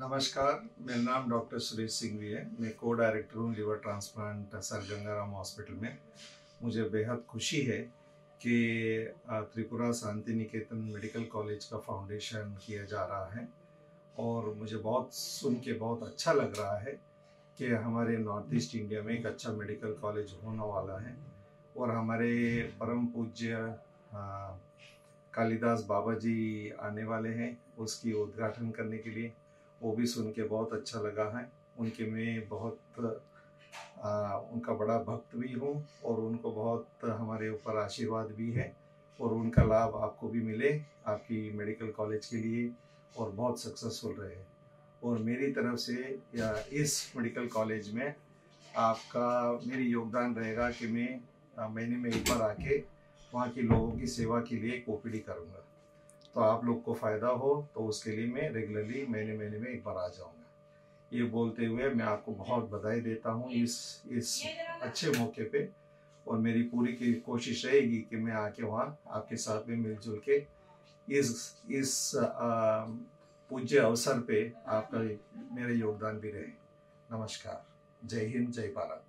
नमस्कार, मेरा नाम डॉक्टर सुरेश सिंहवी है। मैं को डायरेक्टर हूँ liver transplant sir Gangaram hospital में। मुझे बेहद खुशी है कि त्रिपुरा शांति निकेतन मेडिकल कॉलेज का फाउंडेशन किया जा रहा है और मुझे सुन के बहुत अच्छा लग रहा है कि हमारे नॉर्थ ईस्ट इंडिया में एक अच्छा मेडिकल कॉलेज होने वाला है। और हमारे परम पूज्य कालीदास बाबा जी आने वाले हैं उसकी उद्घाटन करने के लिए, वो भी सुन के बहुत अच्छा लगा है। उनके में उनका बड़ा भक्त भी हूँ और उनको बहुत हमारे ऊपर आशीर्वाद भी है और उनका लाभ आपको भी मिले आपकी मेडिकल कॉलेज के लिए और बहुत सक्सेसफुल रहे। और मेरी तरफ से या इस मेडिकल कॉलेज में आपका मेरी योगदान रहेगा कि मैं महीने में एक बार आके वहाँ के लोगों की सेवा के लिए एक OPD करूँगा, तो आप लोग को फ़ायदा हो, तो उसके लिए मैं रेगुलरली महीने में एक बार आ जाऊँगा। ये बोलते हुए मैं आपको बहुत बधाई देता हूँ इस अच्छे मौके पे, और मेरी पूरी की कोशिश रहेगी कि मैं आके वहाँ आपके साथ में मिलजुल के इस पूज्य अवसर पे आपका मेरा योगदान भी रहे। नमस्कार, जय हिंद, जय भारत।